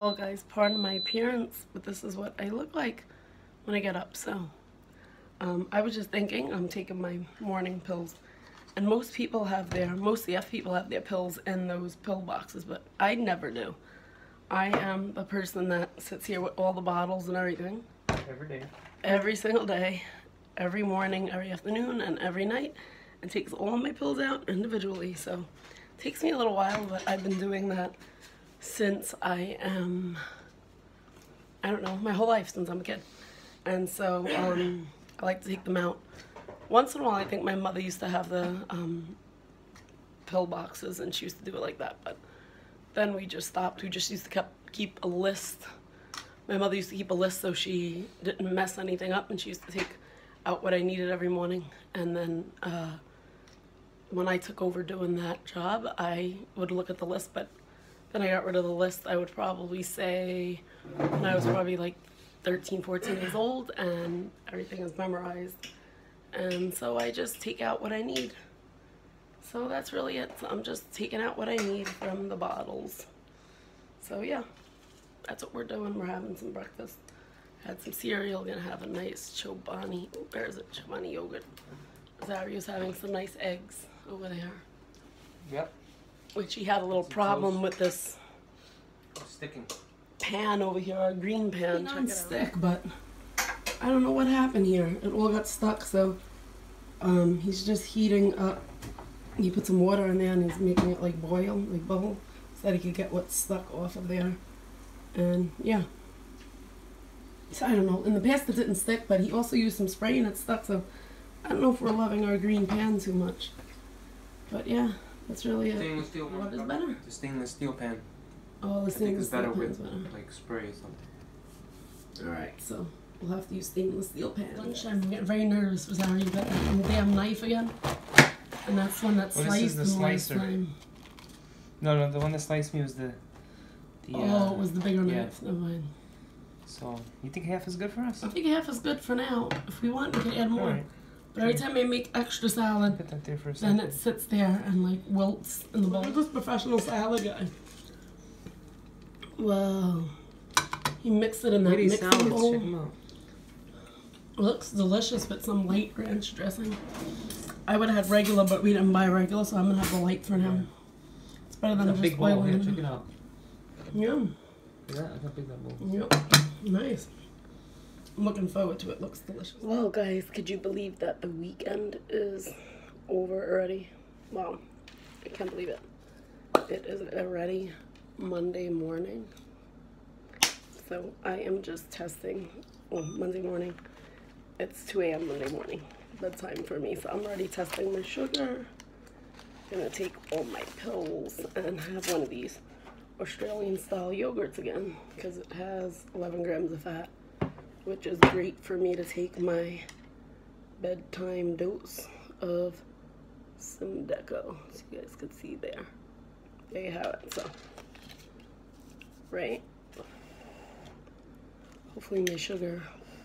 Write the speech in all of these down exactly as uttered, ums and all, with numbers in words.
Well guys, pardon my appearance, but this is what I look like when I get up. So um, I was just thinking, I'm taking my morning pills, and most people have their, most C F people have their pills in those pill boxes, but I never do. I am the person that sits here with all the bottles and everything. Every day. Every single day, every morning, every afternoon, and every night, and takes all my pills out individually. So it takes me a little while, but I've been doing that since I am, I don't know, my whole life since I'm a kid. And so um, I like to take them out. Once in a while, I think my mother used to have the um, pill boxes, and she used to do it like that. But then we just stopped. We just used to kept, keep a list. My mother used to keep a list so she didn't mess anything up, and she used to take out what I needed every morning. And then uh, when I took over doing that job, I would look at the list, but then I got rid of the list. I would probably say when I was probably like thirteen, fourteen years old, and everything is memorized. And so I just take out what I need. So that's really it. So I'm just taking out what I need from the bottles. So yeah, that's what we're doing. We're having some breakfast. Had some cereal, gonna have a nice Chobani. Oh, there's a Chobani yogurt. Zario's having some nice eggs over there. Yep. Which he had a little problem with this sticking pan over here, our green pan. It's not stick, but I don't know what happened here. It all got stuck, so um, he's just heating up. He put some water in there and he's making it like boil, like bubble, so that he could get what's stuck off of there. And yeah. So I don't know. In the past it didn't stick, but he also used some spray and it stuck, so I don't know if we're loving our green pan too much. But yeah. That's really stainless steel. What is better? The stainless steel pan. Oh, the stainless steel pan. I think it's better with like spray or something. All right, so we'll have to use stainless steel pan. Lunch, I'm getting very nervous because I already got that damn knife again, and that's one that well, sliced this is the slicer. Last time. No, no, the one that sliced me was the. the oh, uh, it was the bigger yeah. knife. Never mind. So you think half is good for us? I think half is good for now. If we want, we can add more. All right. But every time I make extra salad, that there for a then it sits there and like wilts in the bowl. Look at this professional salad guy. Wow. He mixed it in that mixing bowl. Looks delicious with some light ranch dressing. I would have had regular, but we didn't buy regular, so I'm going to have the light for now. It's better than just boiling it. Check it out. Yum. Yeah, I can pick that bowl. Yep. Nice. I'm looking forward to it. Looks delicious. Well guys, could you believe that the weekend is over already? Wow, I can't believe it. It is already Monday morning. So I am just testing. Well, Monday morning. It's two A M Monday morning. Bedtime for me. So I'm already testing my sugar. I'm gonna take all my pills and have one of these Australian style yogurts again because it has eleven grams of fat, which is great for me to take my bedtime dose of Symdeko. So you guys can see there. There you have it. So, right? Hopefully my sugar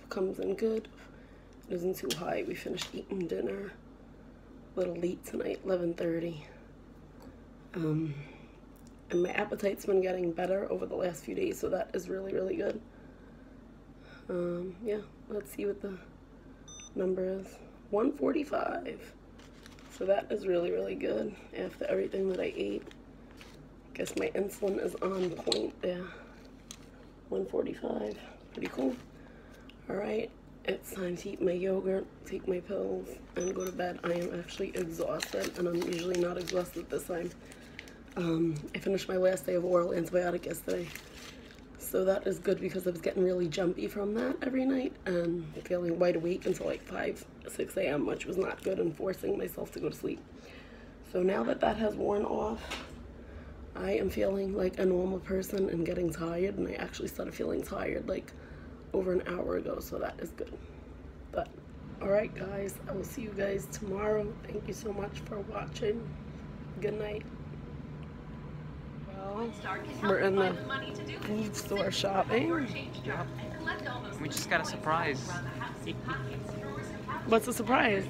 comes in good. It isn't too high. We finished eating dinner a little late tonight, eleven thirty. Um, and my appetite's been getting better over the last few days, so that is really, really good. Um, yeah, let's see what the number is. one forty-five. So that is really, really good after everything that I ate. I guess my insulin is on point there. one forty-five. Pretty cool. Alright, it's time to eat my yogurt, take my pills, and go to bed. I am actually exhausted, and I'm usually not exhausted this time. Um, I finished my last day of oral antibiotic yesterday. So that is good because I was getting really jumpy from that every night and feeling wide awake until like five, six A M, which was not good, and forcing myself to go to sleep. So now that that has worn off, I am feeling like a normal person and getting tired, and I actually started feeling tired like over an hour ago, so that is good. But, alright guys, I will see you guys tomorrow. Thank you so much for watching. Good night. We're in the food store shopping. We just got a surprise. What's the surprise?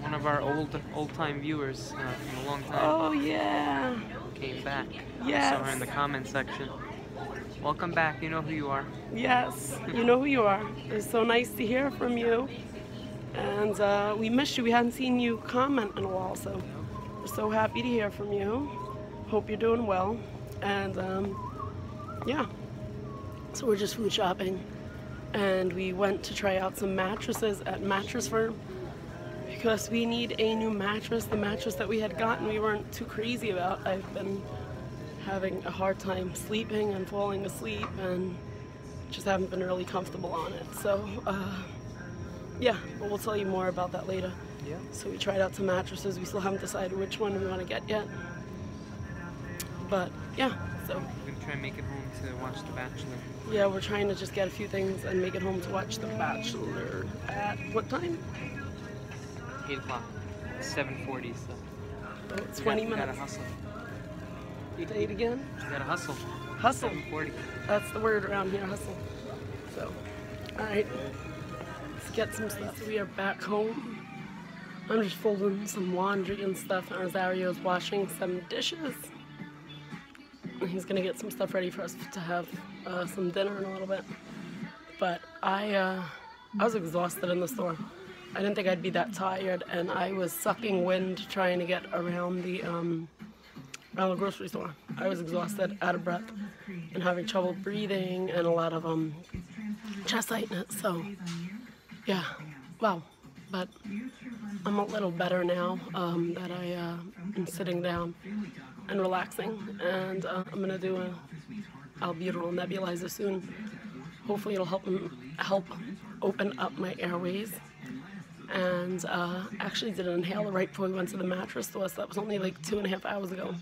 One of our old old time viewers uh, from a long time. Oh yeah. Came back. Yes. I saw her in the comment section. Welcome back. You know who you are. Yes, you know who you are. It's so nice to hear from you. And uh, we missed you. We hadn't seen you comment in a while, so we're so happy to hear from you. Hope you're doing well. And um, yeah, so we're just food shopping. And we went to try out some mattresses at Mattress Firm because we need a new mattress. The mattress that we had gotten, we weren't too crazy about. I've been having a hard time sleeping and falling asleep and just haven't been really comfortable on it. So, uh, yeah, but we'll tell you more about that later. Yeah. So we tried out some mattresses. We still haven't decided which one we want to get yet. But, yeah, so. We're going to try and make it home to watch The Bachelor. Yeah, we're trying to just get a few things and make it home to watch The Bachelor at what time? eight o'clock. seven forty, so. Oh, it's twenty minutes. Gotta hustle. You ate again? You gotta hustle. Hustle. seven forty. That's the word around here, hustle. So, alright. Let's get some stuff. So we are back home. I'm just folding some laundry and stuff, and Rosario's washing some dishes. He's gonna get some stuff ready for us to have uh, some dinner in a little bit. But I, uh, I was exhausted in the store. I didn't think I'd be that tired, and I was sucking wind trying to get around the, um, around the grocery store. I was exhausted, out of breath, and having trouble breathing, and a lot of um, chest tightness. So, yeah, wow. But I'm a little better now um, that I uh, am sitting down and relaxing, and uh, I'm gonna do an albuterol nebulizer soon. Hopefully, it'll help help open up my airways. And uh, actually did an inhaler right before we went to the mattress store, so that was only like two and a half hours ago.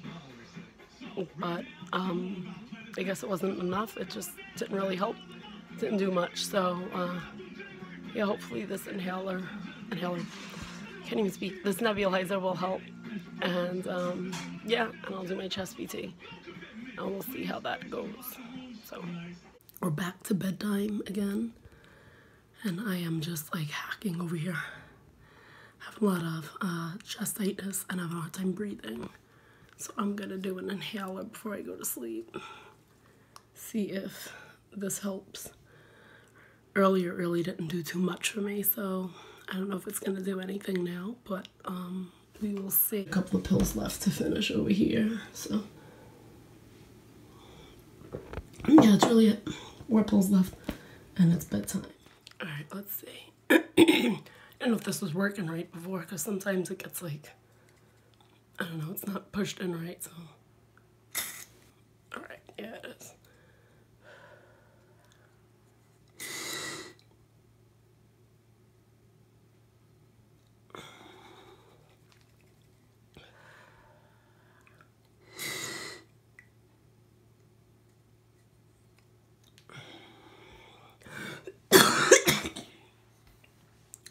But um, I guess it wasn't enough. It just didn't really help. Didn't do much. So uh, yeah, hopefully this inhaler, inhaler, can't even speak. This nebulizer will help. And um, yeah, and I'll do my chest P T, and we'll see how that goes. So we're back to bedtime again. And I am just like hacking over here. Having a lot of uh, chest tightness and having a hard time breathing. So I'm gonna do an inhaler before I go to sleep. See if this helps. Earlier really didn't do too much for me, so I don't know if it's gonna do anything now, but um, we will see. A couple of pills left to finish over here, so. Yeah, it's really it. More pills left, and it's bedtime. Alright, let's see. I don't know if this was working right before, because sometimes it gets like, I don't know, it's not pushed in right, so. Alright, yeah, it is.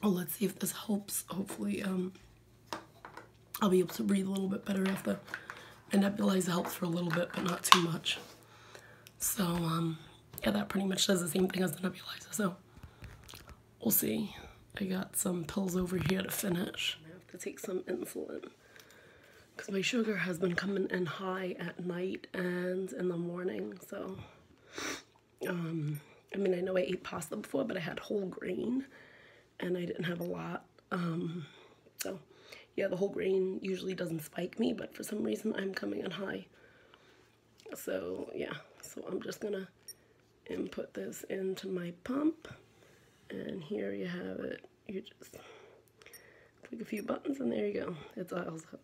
Let's see if this helps. Hopefully, um, I'll be able to breathe a little bit better after. And nebulizer helps for a little bit, but not too much. So, um, yeah, that pretty much does the same thing as the nebulizer. So, we'll see. I got some pills over here to finish. I have to take some insulin because my sugar has been coming in high at night and in the morning. So, um, I mean, I know I ate pasta before, but I had whole grain. And I didn't have a lot, um, so yeah, the whole grain usually doesn't spike me, but for some reason I'm coming in high. So yeah, so I'm just gonna input this into my pump, and here you have it. You just click a few buttons and there you go, it dials up.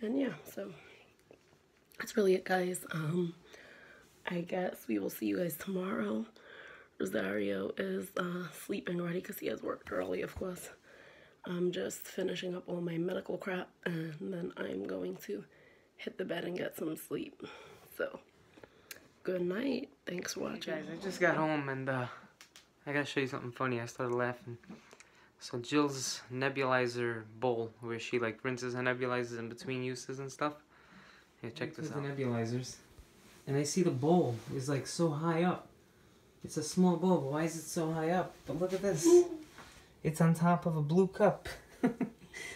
And yeah, so that's really it, guys. Um, I guess we will see you guys tomorrow. Rosario is uh, sleeping already because he has worked early, of course. I'm just finishing up all my medical crap, and then I'm going to hit the bed and get some sleep. So, good night. Thanks for watching. Hey guys, I just got home, and uh, I gotta show you something funny. I started laughing. So Jill's nebulizer bowl, where she like rinses her nebulizers in between uses and stuff. Here, check this out. The nebulizers, and I see the bowl is like so high up. It's a small bowl, but why is it so high up? But look at this. It's on top of a blue cup.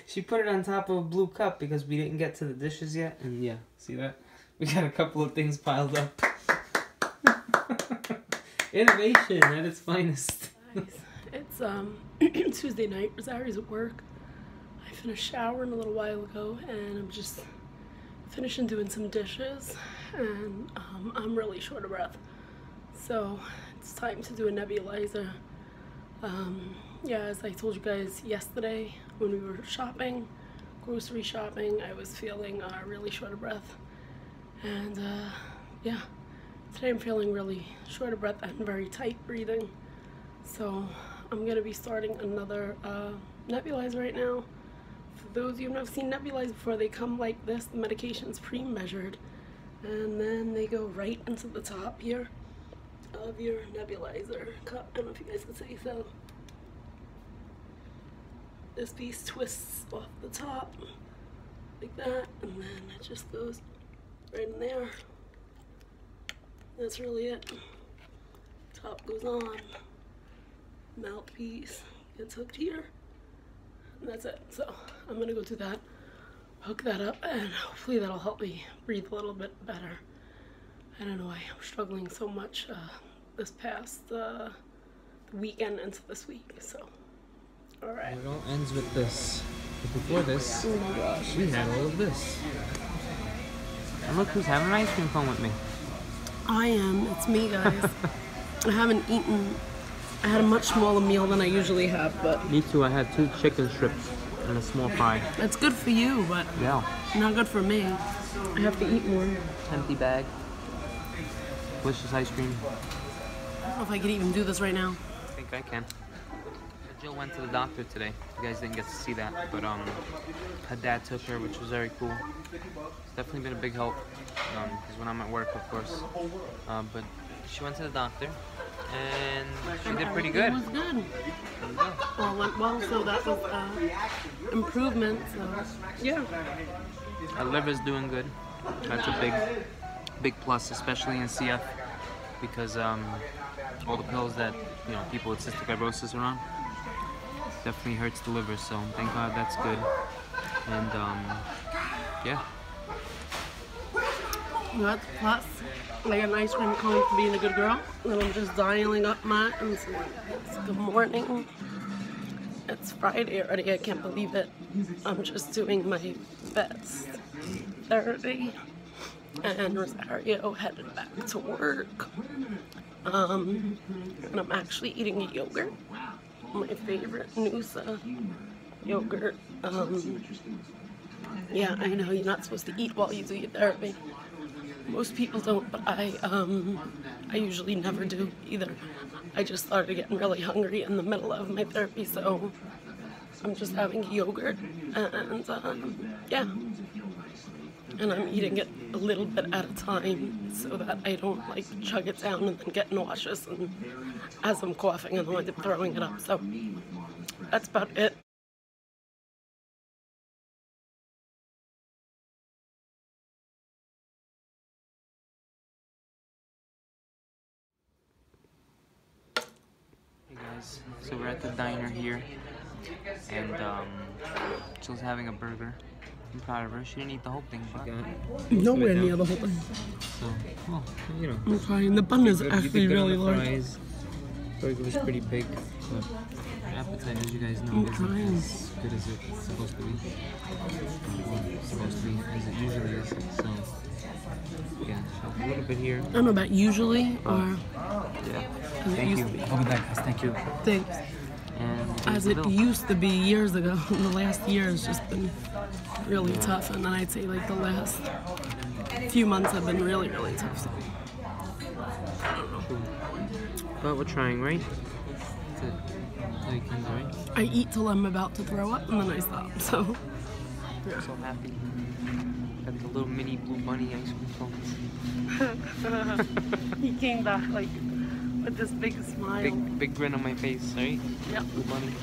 She put it on top of a blue cup because we didn't get to the dishes yet. And yeah, see that? We got a couple of things piled up. Innovation at its finest. Nice. It's um Tuesday night. Rosario's at work. I finished showering a little while ago, and I'm just finishing doing some dishes, and um, I'm really short of breath, so it's time to do a nebulizer. Um, yeah, as I told you guys yesterday when we were shopping, grocery shopping, I was feeling uh, really short of breath, and uh, yeah, today I'm feeling really short of breath and very tight breathing, so I'm gonna be starting another uh, nebulizer right now. For those of you who have seen nebulizers before, they come like this. The medication's pre-measured, and then they go right into the top here of your nebulizer cup. I don't know if you guys can see, so this piece twists off the top like that, and then it just goes right in there. That's really it. Top goes on, mouthpiece gets hooked here. That's it. So I'm gonna go do that, hook that up, and hopefully that'll help me breathe a little bit better. I don't know why I'm struggling so much uh, this past uh, weekend into this week. So, all right. Well, it all ends with this. But before this, oh my gosh, we had all of this. And look who's having an ice cream cone with me. I am. It's me, guys. I haven't eaten. I had a much smaller meal than I usually have, but... Me too, I had two chicken strips and a small pie. That's good for you, but yeah, not good for me. I have to eat more. Empty bag. Delicious ice cream. I don't know if I can even do this right now. I think I can. Jill went to the doctor today. You guys didn't get to see that, but um, her dad took her, which was very cool. It's definitely been a big help, um, because when I'm at work, of course. Uh, but she went to the doctor. And she did pretty good. It was good. Well, went well, so that was uh, improvement. So yeah. Our liver's doing good. That's a big, big plus, especially in C F, because um, all the pills that you know people with cystic fibrosis are on definitely hurts the liver. So thank God that's good. And um, yeah. That's plus. Like an ice cream cone for being a good girl. And I'm just dialing up my insulin. It's good morning. It's Friday already. I can't believe it. I'm just doing my best therapy. And Rosario headed back to work. Um, and I'm actually eating a yogurt. My favorite Noosa yogurt. Um, yeah, I know you're not supposed to eat while you do your therapy. Most people don't, but I, um, I usually never do either. I just started getting really hungry in the middle of my therapy, so I'm just having yogurt, and um, yeah. And I'm eating it a little bit at a time so that I don't like chug it down and then get nauseous and as I'm coughing and I end up throwing it up, so that's about it. So we're at the diner here, and um, Jill's having a burger. I'm proud of her. She didn't eat the whole thing, but nowhere near the whole thing. So, well, you know. I'm trying. The bun is actually really large. Burger was pretty big, but appetite, as you guys know, isn't as good as it's supposed to be. It's supposed to be as it usually is. So, yeah, a little bit here. I don't know about usually or. Yeah. Thank you. Thank you. Thanks. As it used to be years ago, the last year has just been really tough, and then I'd say like the last few months have been really, really tough. So. But we're trying, right? I eat till I'm about to throw up, and then I stop. So. I'm so happy. Got the little mini Blue Bunny ice cream cones. He came back like. With this big smile. Big, big grin on my face, right? Yep. Blue Bunny.